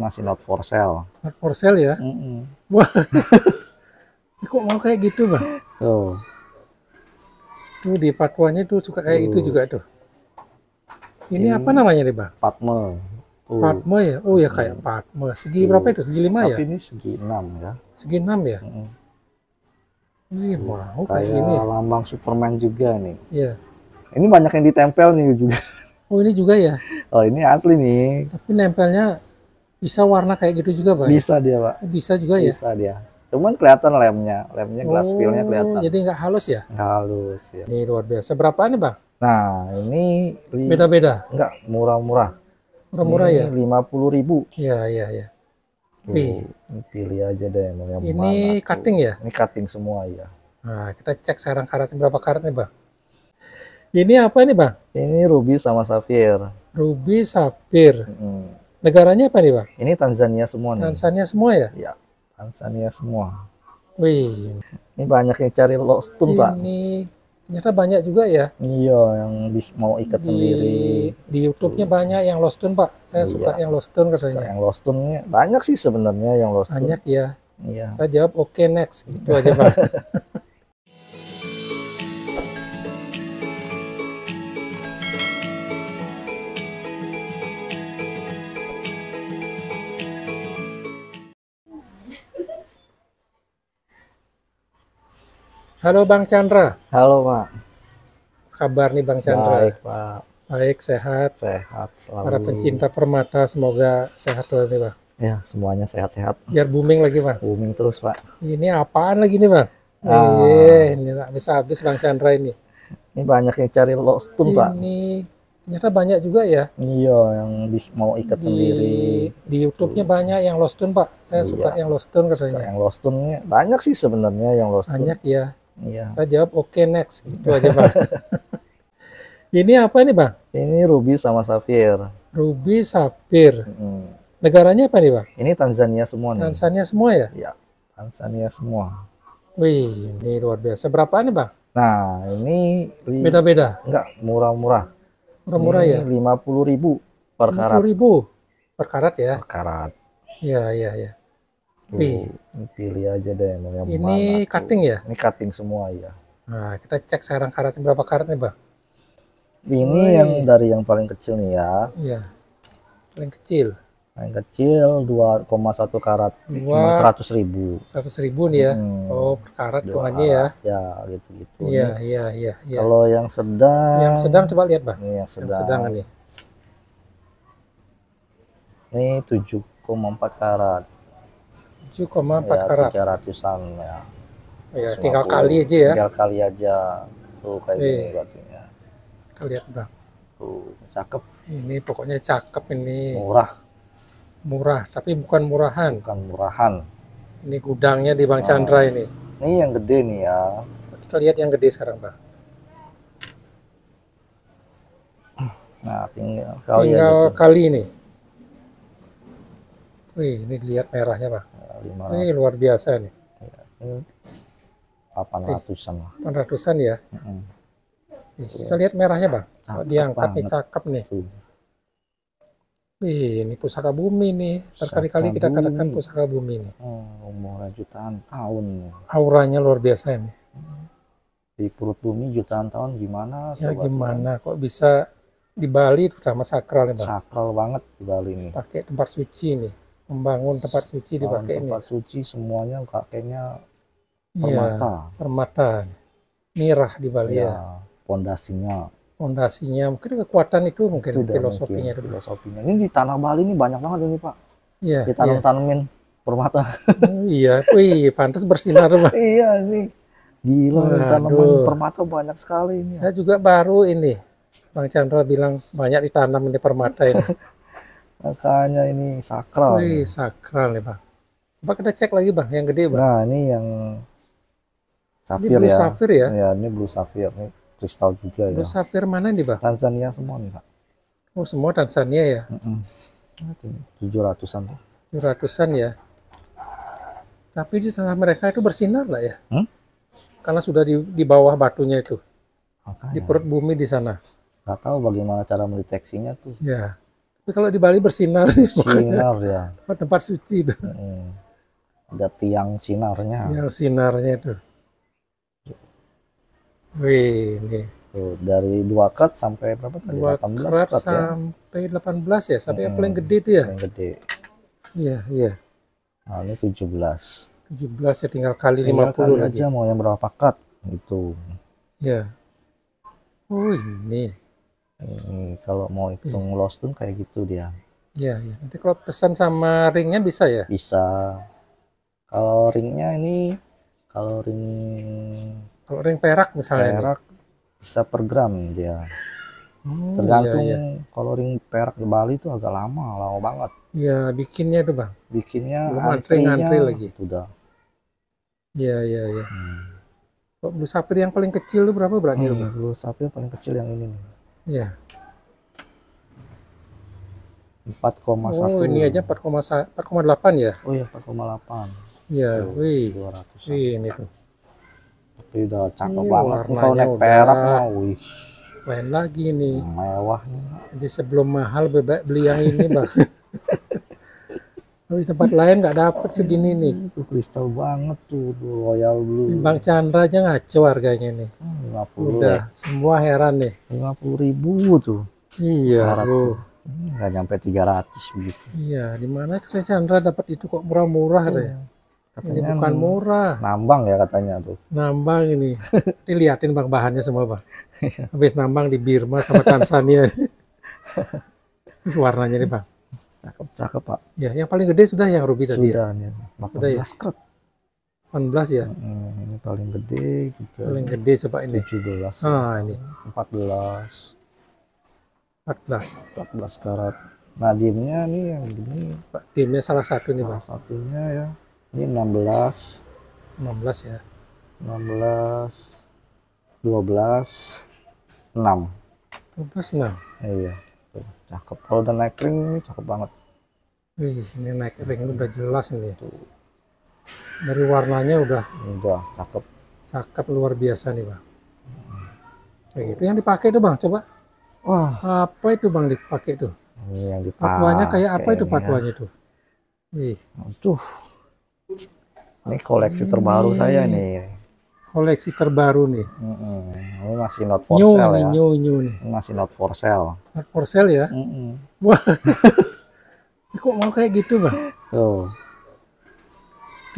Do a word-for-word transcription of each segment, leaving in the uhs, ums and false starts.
masih not for sale. Not for sale ya? Mm -mm. Wah, kok mau kayak gitu bang? Tuh, tuh di patwanya tuh suka kayak tuh. Itu juga tuh. Ini, ini apa namanya nih bang? Patme. Uh. Patme ya? Oh ya kayak patme. Segi uh. berapa itu? Segi lima ya? Tapi ini segi enam ya. Segi enam ya? Mm -mm. Ini mau kayak, kayak ini. Lambang Superman juga nih. Iya. Ini banyak yang ditempel nih juga. Oh ini juga ya? Oh ini asli nih. Tapi nempelnya bisa warna kayak gitu juga, Pak? Bisa dia, Pak. Bisa juga ya? Bisa dia. Cuman kelihatan lemnya, lemnya glass oh, fillnya kelihatan. Jadi nggak halus ya? Nggak halus ya. Ini luar biasa. Berapaan nih, Bang? Nah ini beda-beda. Enggak, murah-murah. Murah-murah ya? Lima puluh ribu. Iya iya iya. Pilih. Pilih aja deh yang ini mana. Ini cutting ya? Ini cutting semua ya. Nah kita cek sekarang karat berapa karat nih, Bang? Ini apa ini bang? Ini ruby sama safir. Ruby safir. Hmm. Negaranya apa nih bang? Ini Tanzania semua nih. Tanzania semua ya? Ya, Tanzania semua. Wih, ini banyak yang cari lodestone pak. Ini ternyata banyak juga ya? Iya, yang mau ikat di, sendiri. Di YouTube-nya banyak yang lodestone pak. Saya iya. suka yang lodestone katanya. Yang lodestone-nya banyak sih sebenarnya yang lodestone. Banyak ya. Iya. Saya jawab oke okay, next gitu aja pak. Halo Bang Chandra. Halo Pak. Kabar nih Bang Chandra. Baik Pak. Baik sehat. Sehat selalu. Para pencinta permata semoga sehat selalu nih Pak. Ya semuanya sehat-sehat. Biar booming lagi Pak. Booming terus Pak. Ini apaan lagi nih Bang? Ah. Iya ini tak bisa habis Bang Chandra ini. Ini banyak yang cari lodestone Pak. Ini ternyata banyak juga ya? Iya yang mau ikat di, sendiri. Di YouTube-nya banyak yang lodestone Pak. Saya iya. suka yang lodestone katanya. Suka yang lodestone-nya banyak sih sebenarnya yang lodestone. Banyak ya. Iya. Saya jawab oke okay, next gitu aja Bang. Ini apa ini Bang? Ini ruby sama safir. Ruby safir. Hmm. Negaranya apa nih Bang? Ini Tanzania semua nih. Tanzania semua ya? Ya, Tanzania semua. Wih, ini luar biasa. Berapaan nih Bang? Nah, ini beda-beda. Enggak, murah-murah. Murah-murah ya? lima puluh ribu per karat. lima puluh ribu per karat ya? Per karat. Iya, iya, iya. Pilih. Pilih aja deh yang ini mana. Cutting ya? Ini cutting semua ya. Nah kita cek sekarang karatnya berapa karat nih bang? Ini oh, yang iya. dari yang paling kecil nih ya. Iya. Paling kecil. Paling kecil dua koma satu karat. seratus ribu. seratus ribu nih ya. Hmm. Oh per karat hitungannya ya. Ya gitu-gitu. Iya iya iya. Ya. Kalau yang sedang. Yang sedang coba lihat bang. Ini yang sedang. Yang sedang nih. Ini tujuh koma empat karat. tujuh koma empat karat. tiga ratusan ya. Ya tinggal kali aja ya. Tinggal kali aja. Tuh kayak e. gini batunya. Kita lihat Bang. Tuh, cakep. Ini pokoknya cakep ini. Murah. Murah, tapi bukan murahan. Bukan murahan. Ini gudangnya di Bang Chandra nah. ini. Ini yang gede nih ya. Kita lihat yang gede sekarang, Bang. Nah, tinggal kali tinggal ya gitu. Kali ini. Wih, ini lihat merahnya, Bang. lima ratus. Ini luar biasa nih. delapan ratusan lah. delapan ratusan ya. Mm-hmm. Kita lihat merahnya bang. Cakep diangkat banget. Nih cakep nih. Wih, ini pusaka bumi nih. Berkali-kali kita katakan pusaka bumi nih. Oh, umur jutaan tahun. Auranya luar biasa nih. Di perut bumi jutaan tahun gimana? Ya gimana? Bang? Kok bisa di Bali terutama sakral nih bang? Sakral banget di Bali nih. Pakai tempat suci nih. Membangun tempat suci dipakai ini. Tempat suci semuanya kakeknya permata. Ya, permata. Mirah di Bali ya. ya. Pondasinya. Pondasinya mungkin kekuatan itu mungkin itu filosofinya mungkin. filosofinya. Ini di tanah Bali ini banyak banget ini, Pak. Iya. Ditanam-tanemin ya. permata. Iya, wih, pantas bersinar, Pak. Iya, ini. Gila, tanaman permata banyak sekali ini. Saya juga baru ini. Bang Chandra bilang banyak ditanam ini permata ini. Makanya ini sakral. Wih, sakral nih bang. Coba kita cek lagi bang, yang gede bang. Nah ini yang safir ini ya. Safir ya. Ya ini blue safir, ini kristal juga blue ya. Blue safir mana nih bang? Tanzania semua nih pak. Oh semua Tanzania ya. Tujuh ratusan. Tujuh ratusan ya. Tapi di tanah mereka itu bersinar lah ya. Hmm? Karena sudah di, di bawah batunya itu. Makanya. Di perut bumi di sana. Gak tahu bagaimana cara mendeteksinya tuh. Ya. Kalau di Bali bersinar, bersinar ya. Tempat, tempat suci itu. Hmm. Ada tiang sinarnya. Tiang sinarnya itu. Wih, ini. Tuh, dari dua karat sampai berapa tadi? Dua karat sampai ya? delapan belas ya, sampai hmm, yang paling gede itu ya. Paling gede. Iya, iya. Nah, ini tujuh belas. tujuh belas ya, tinggal kali tinggal lima puluh kali aja lagi. Mau yang berapa karat gitu. Iya. Oh, ini. Hmm, kalau mau hitung iya. Lost tuh kayak gitu dia. Iya, iya. Nanti kalau pesan sama ringnya bisa ya? Bisa. Kalau ringnya ini, kalau ring kalau ring perak misalnya. Perak ini. Bisa per gram dia. Hmm, tergantung iya, iya. Kalau ring perak di Bali itu agak lama, lama banget. Iya, bikinnya tuh bang. Bikinnya antri-antri lagi. Udah. Iya, iya, iya. Hmm. Kok blue sapphire yang paling kecil itu berapa berarti? Hmm, blue sapphire paling kecil yang ini nih. Iya. empat koma satu. Oh, ini aja empat koma delapan ya? Oh iya, empat koma delapan. Iya, wih. Wih, ini tuh. Tapi udah cakep wih, banget. Kalau naik perak mah, wih. Lain lagi nih. Mewah nih. Jadi sebelum mahal beli yang ini, Bang. Di tempat lain nggak dapat segini nih. Itu kristal banget tuh, royal blue. Bang Chandra aja ngaco harganya nih. lima puluh. Udah, ya. Semua heran nih. lima puluh ribu tuh. Iya. Hmm, nggak nyampe tiga ratus begitu. Iya, di mana Kris Chandra dapat itu kok murah-murah deh. -murah, oh, ini bukan murah. Nambang ya katanya tuh. Nambang ini. Ini liatin bang bahannya semua bang. Habis nambang di Birma sama Tanzania. Ini warnanya nih bang. Cakep, cakep pak. Ya, yang paling gede sudah yang ruby tadi. Sudah, ya. Sudah ya. delapan belas ya. Hmm, ini paling gede. Juga. Paling gede coba ini. tujuh belas. Ah ini. empat belas. empat belas. empat belas karat. Nah dimnya nih yang gini. Pak dimnya salah satu nih pak. Salah satunya ya. Ini enam belas. enam belas ya. enam belas. dua belas. enam. dua belas enam. Iya. Cakep, kalau udah naik ring ini cakep banget. Wih, ini naik ring udah jelas ini. Tuh. Dari warnanya udah. Udah cakep. Cakep luar biasa nih bang. Kayak gitu yang dipakai tuh bang, coba. Wah. Apa itu bang dipakai tuh? Ini yang dipakai. Patuanya kayak apa itu patuanya tuh? Wih. Aduh. Ini koleksi ini. terbaru saya nih. Koleksi terbaru nih. Mm-mm. Ini masih not for new, sale nih, ya. New, new nih. Ini masih not for sale. Not for sale ya? Mm-mm. Wah. Kok mau kayak gitu bang? Tuh.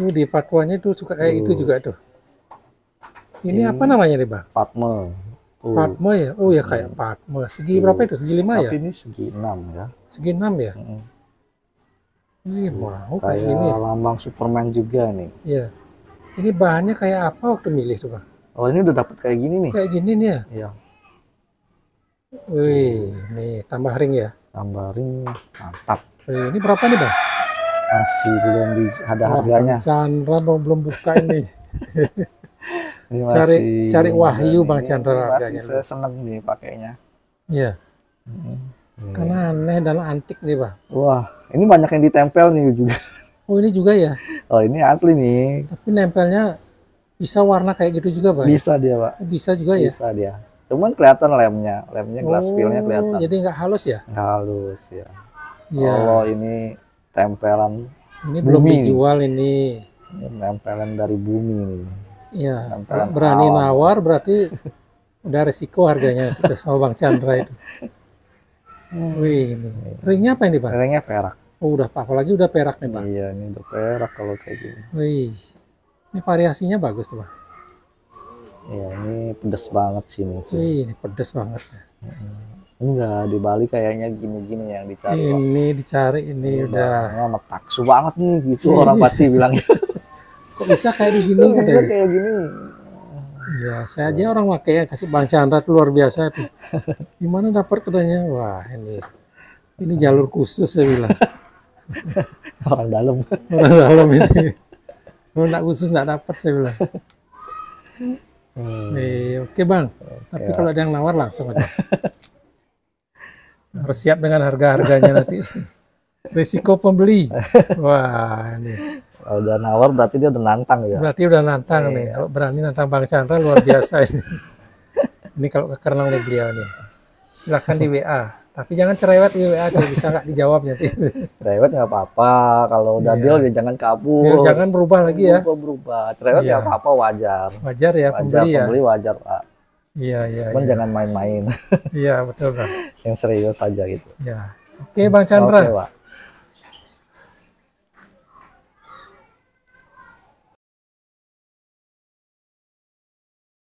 Tuh di patuanya tuh suka kayak tuh. Itu juga tuh. Ini, Ini apa namanya nih bang? Padme. Tuh. Padme ya? Oh ya kayak padme. Segi tuh. Berapa itu? Segi lima ya? Tapi ini segi enam ya. Segi enam ya? Mm-mm. Wih, mau kayak, kayak ini. Lambang Superman juga nih. Iya. Ini bahannya kayak apa waktu milih tuh bang? Oh ini udah dapet kayak gini nih? Kayak gini nih ya? Iya. Wih, nih tambah ring ya? Tambah ring, mantap. Wih, ini berapa nih bang? Masih belum di, ada oh, harganya. Bang Chandra belum buka ini. Ini masih cari cari wahyu ini, bang Chandra harganya. Masih seneng nih pakainya. Iya. Hmm. Karena aneh dan antik nih bang. Wah, ini banyak yang ditempel nih juga. Oh ini juga ya? Oh ini asli nih. Tapi nempelnya bisa warna kayak gitu juga pak? Bisa dia pak. Bisa juga bisa ya? Bisa dia. Cuman kelihatan lemnya, lemnya glass oh, peelnya kelihatan. Jadi nggak halus ya? Nggak halus ya. Ya. Oh ini tempelan. Ini bumi. Belum dijual ini. Ini tempelan dari bumi nih. Iya. Berani awal. Nawar berarti udah resiko harganya itu sama Bang Chandra itu. Hmm. Wih, ini. Ringnya apa ini pak? Ringnya perak. Oh, udah pak, apalagi udah perak nih pak. Iya, ini udah perak kalau kayak gini. Wih, ini variasinya bagus tuh pak. Iya, ini pedes banget sih nih. Wih, ini pedes banget. Hmm. Enggak di Bali kayaknya gini-gini yang dicari. Ini pak. Dicari ini, ini udah. Udah metaksu banget nih gitu orang pasti bilangnya. Kok bisa kayak gini? Kok bisa kayak gini? Iya, saya aja orang makanya kasih Bang Chandra luar biasa tuh. Gimana dapat kedainya? Wah, ini ini jalur khusus saya bilang. Orang dalam, orang dalam ini. Kalau nggak khusus nggak dapat saya bilang. Hmm. Eh, oke okay, bang, okay, tapi kalau ada yang nawar langsung aja. Harus siap dengan harga-harganya nanti. Risiko pembeli. Wah ini. Kalau udah nawar berarti dia udah nantang ya. Berarti udah nantang eh, nih. Kalau berani nantang Bang Chandra luar biasa ini. Ini kalau kekerenang beliau nih. Silahkan di W A. Tapi jangan cerewet di W A, bisa nggak dijawabnya? Cerewet nggak apa-apa, kalau udah iya. deal ya jangan kabur. Ya, jangan berubah lagi ya. Berubah, berubah. Cerewet nggak iya. apa-apa, wajar. Wajar ya, wajar, pembeli, pembeli ya. wajar Pak. Iya, iya. Cuman iya. jangan main-main. Iya betul Pak. Yang serius aja gitu. Ya. Oke Bang Chandra. Oke, Pak.